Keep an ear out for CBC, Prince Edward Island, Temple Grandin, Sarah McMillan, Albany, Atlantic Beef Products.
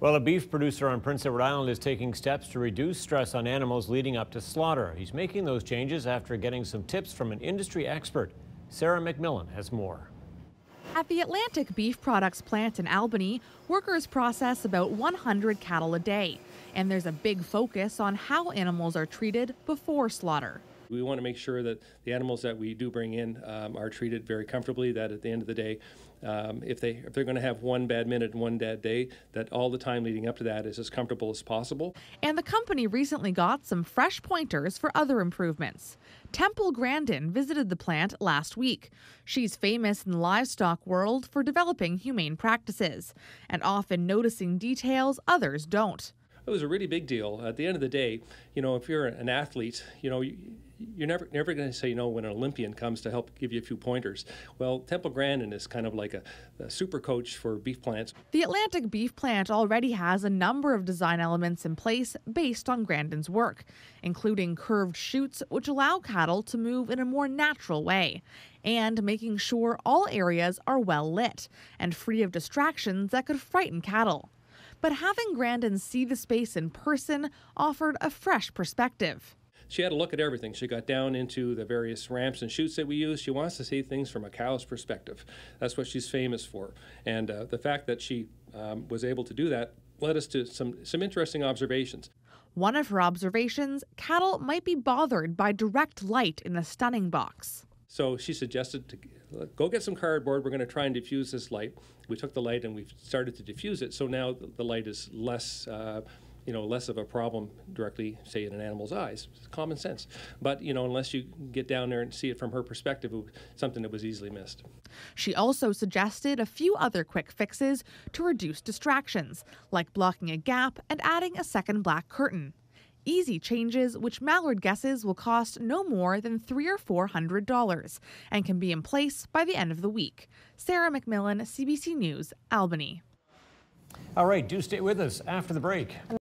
Well, a beef producer on Prince Edward Island is taking steps to reduce stress on animals leading up to slaughter. He's making those changes after getting some tips from an industry expert. Sarah McMillan has more. At the Atlantic Beef Products plant in Albany, workers process about 100 cattle a day. And there's a big focus on how animals are treated before slaughter. We want to make sure that the animals that we do bring in are treated very comfortably, that at the end of the day, if they're going to have one bad minute and one bad day, that all the time leading up to that is as comfortable as possible. And the company recently got some fresh pointers for other improvements. Temple Grandin visited the plant last week. She's famous in the livestock world for developing humane practices and often noticing details others don't. It was a really big deal. At the end of the day, you know, if you're an athlete, you know, you're never going to say no when an Olympian comes to help give you a few pointers. Well, Temple Grandin is kind of like a super coach for beef plants. The Atlantic Beef Plant already has a number of design elements in place based on Grandin's work, including curved chutes which allow cattle to move in a more natural way, and making sure all areas are well lit and free of distractions that could frighten cattle. But having Grandin see the space in person offered a fresh perspective. She had a look at everything. She got down into the various ramps and chutes that we use. She wants to see things from a cow's perspective. That's what she's famous for. And the fact that she was able to do that led us to some interesting observations. One of her observations, cattle might be bothered by direct light in the stunning box. So she suggested to go get some cardboard. We're going to try and diffuse this light. We took the light and we've started to diffuse it. So now the light is less, less of a problem directly, say, in an animal's eyes. It's common sense. But, you know, unless you get down there and see it from her perspective, it was something that was easily missed. She also suggested a few other quick fixes to reduce distractions, like blocking a gap and adding a second black curtain. Easy changes, which Mallard guesses will cost no more than $300 or $400 and can be in place by the end of the week. Sarah McMillan, CBC News, Albany. All right, do stay with us after the break.